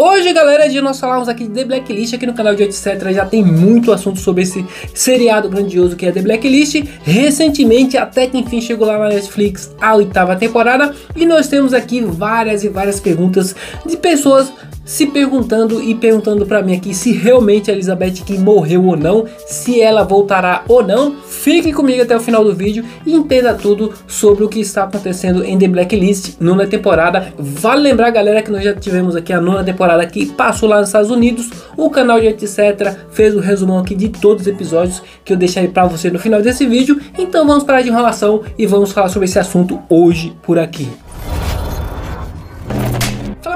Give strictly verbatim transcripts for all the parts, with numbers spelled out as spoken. Hoje, galera, de nós falarmos aqui de The Blacklist, aqui no canal de Etc. Já tem muito assunto sobre esse seriado grandioso que é The Blacklist. Recentemente, até que enfim, chegou lá na Netflix a oitava temporada, e nós temos aqui várias e várias perguntas de pessoas se perguntando e perguntando pra mim aqui se realmente a Elizabeth Keen morreu ou não, se ela voltará ou não. Fique comigo até o final do vídeo e entenda tudo sobre o que está acontecendo em The Blacklist, nona temporada. Vale lembrar, galera, que nós já tivemos aqui a nona temporada que passou lá nos Estados Unidos. O canal de Etc fez o resumão aqui de todos os episódios, que eu deixei pra você no final desse vídeo. Então vamos parar de enrolação e vamos falar sobre esse assunto hoje por aqui.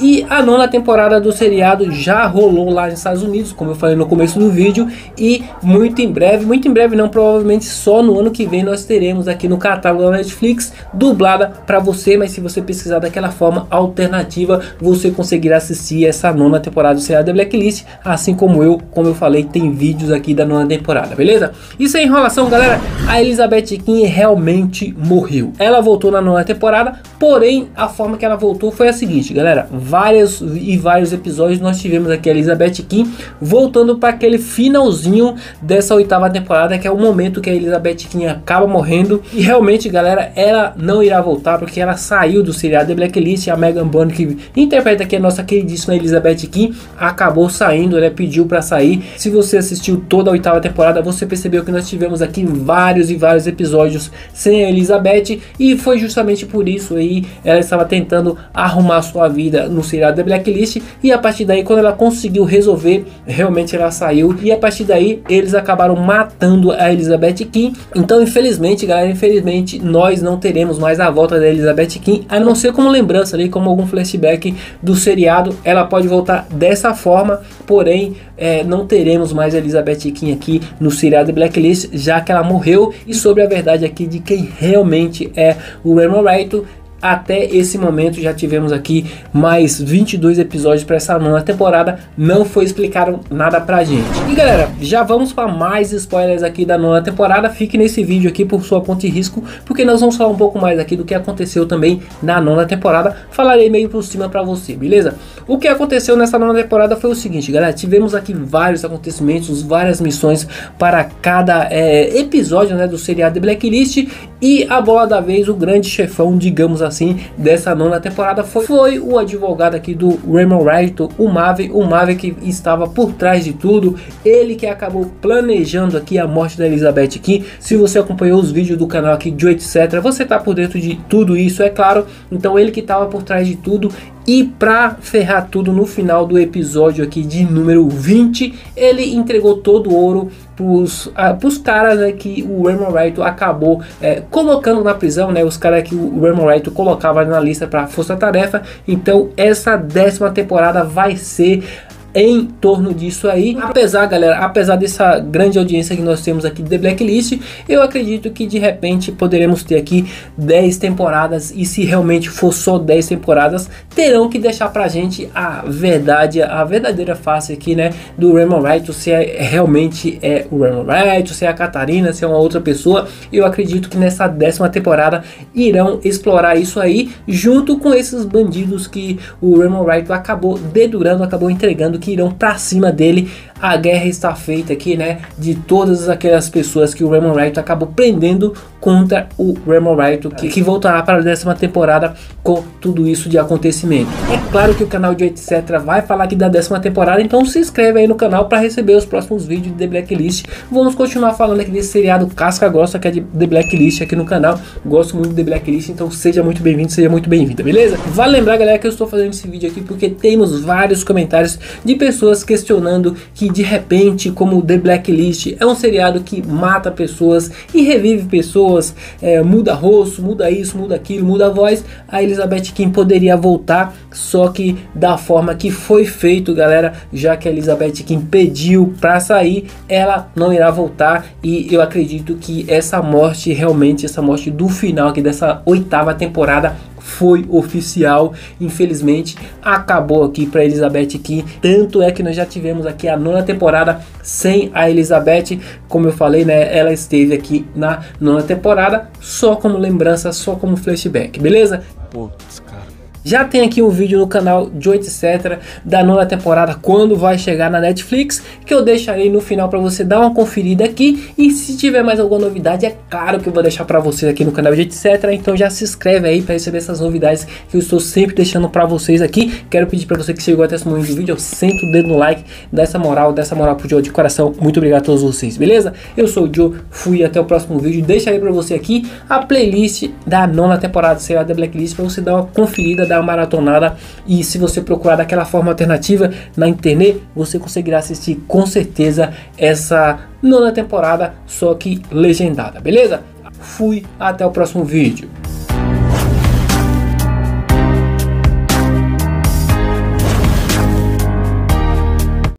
E a nona temporada do seriado já rolou lá nos Estados Unidos, como eu falei no começo do vídeo. E muito em breve, muito em breve não, provavelmente só no ano que vem, nós teremos aqui no catálogo da Netflix dublada pra você. Mas se você pesquisar daquela forma alternativa, você conseguirá assistir essa nona temporada do seriado The Blacklist, assim como eu, como eu falei, tem vídeos aqui da nona temporada, beleza? Isso é enrolação, galera. A Elizabeth Keen realmente morreu. Ela voltou na nona temporada, porém a forma que ela voltou foi a seguinte, galera. Vários e vários episódios nós tivemos aqui a Elizabeth Keen voltando para aquele finalzinho dessa oitava temporada, que é o momento que a Elizabeth Keen acaba morrendo. E realmente, galera, ela não irá voltar porque ela saiu do seriado The Blacklist. A Megan Boone, que interpreta aqui a nossa queridíssima Elizabeth Keen, acabou saindo, né? Pediu para sair. Se você assistiu toda a oitava temporada, você percebeu que nós tivemos aqui vários e vários episódios sem a Elizabeth, e foi justamente por isso aí ela estava tentando arrumar sua vida no seriado The Blacklist. E a partir daí, quando ela conseguiu resolver, realmente ela saiu, e a partir daí eles acabaram matando a Elizabeth Keen. Então, infelizmente, galera, infelizmente nós não teremos mais a volta da Elizabeth Keen, a não ser como lembrança ali, como algum flashback do seriado. Ela pode voltar dessa forma, porém é, não teremos mais a Elizabeth Keen aqui no seriado The Blacklist, já que ela morreu. E sobre a verdade aqui de quem realmente é o Raymond Reddington, até esse momento já tivemos aqui mais vinte e dois episódios para essa nona temporada. Não foi explicado nada pra gente. E galera, já vamos para mais spoilers aqui da nona temporada. Fique nesse vídeo aqui por sua conta e risco, porque nós vamos falar um pouco mais aqui do que aconteceu também na nona temporada. Falarei meio por cima pra você, beleza? O que aconteceu nessa nona temporada foi o seguinte, galera. Tivemos aqui vários acontecimentos, várias missões para cada é, episódio, né, do seriado The Blacklist. E a bola da vez, o grande chefão, digamos assim, assim, dessa nona temporada foi, foi o advogado aqui do Raymond Reddington, o Maven, o Maven que estava por trás de tudo, ele que acabou planejando aqui a morte da Elizabeth Keen. Se você acompanhou os vídeos do canal aqui de Etc, você tá por dentro de tudo isso, é claro. Então ele que estava por trás de tudo, e pra ferrar tudo no final do episódio aqui de número vinte, ele entregou todo o ouro pros, ah, pros caras, né, que o Raymond Reddington acabou é, colocando na prisão, né, os caras que o Raymond Reddington colocava na lista para força tarefa. Então essa décima temporada vai ser em torno disso aí. Apesar, galera, apesar dessa grande audiência que nós temos aqui de The Blacklist, eu acredito que de repente poderemos ter aqui dez temporadas. E se realmente for só dez temporadas, terão que deixar pra gente a verdade, a verdadeira face aqui, né, do Raymond Reddington, se é, realmente é o Raymond Reddington, se é a Catarina, se é uma outra pessoa. Eu acredito que nessa décima temporada irão explorar isso aí, junto com esses bandidos que o Raymond Reddington acabou dedurando, acabou entregando, que irão pra cima dele a guerra está feita aqui, né, de todas aquelas pessoas que o Raymond Reddington acabou prendendo contra o Raymond Reddington, que, que voltará para a décima temporada com tudo isso de acontecimento. É claro que o canal de etcétera vai falar aqui da décima temporada, então se inscreve aí no canal para receber os próximos vídeos de The Blacklist. Vamos continuar falando aqui desse seriado casca grossa que é de The Blacklist aqui no canal. Gosto muito de The Blacklist, então seja muito bem-vindo, seja muito bem-vinda, beleza? Vale lembrar, galera, que eu estou fazendo esse vídeo aqui porque temos vários comentários de pessoas questionando que de repente, como The Blacklist é um seriado que mata pessoas e revive pessoas, é, muda rosto, muda isso, muda aquilo, muda a voz, a Elizabeth Keen poderia voltar, só que da forma que foi feito, galera, já que a Elizabeth Keen pediu pra sair, ela não irá voltar, e eu acredito que essa morte, realmente, essa morte do final aqui dessa oitava temporada foi oficial. Infelizmente acabou aqui para Elizabeth Keen. Tanto é que nós já tivemos aqui a nona temporada sem a Elizabeth, como eu falei, né? Ela esteve aqui na nona temporada só como lembrança, só como flashback, beleza? Putz, cara. Já tem aqui um vídeo no canal de etcétera da nona temporada, quando vai chegar na Netflix, que eu deixarei no final para você dar uma conferida aqui. E se tiver mais alguma novidade, é claro que eu vou deixar para vocês aqui no canal de etcétera. Então já se inscreve aí para receber essas novidades que eu estou sempre deixando para vocês aqui. Quero pedir para você que chegou até esse momento do vídeo, senta o dedo no like, dá essa moral, dá essa moral pro Joe de coração. Muito obrigado a todos vocês, beleza? Eu sou o Joe, fui, até o próximo vídeo. Deixarei para você aqui a playlist da nona temporada, será da Blacklist, para você dar uma conferida, dar uma maratonada, e se você procurar daquela forma alternativa na internet, você conseguirá assistir com certeza essa nona temporada, só que legendada, beleza? Fui, até o próximo vídeo.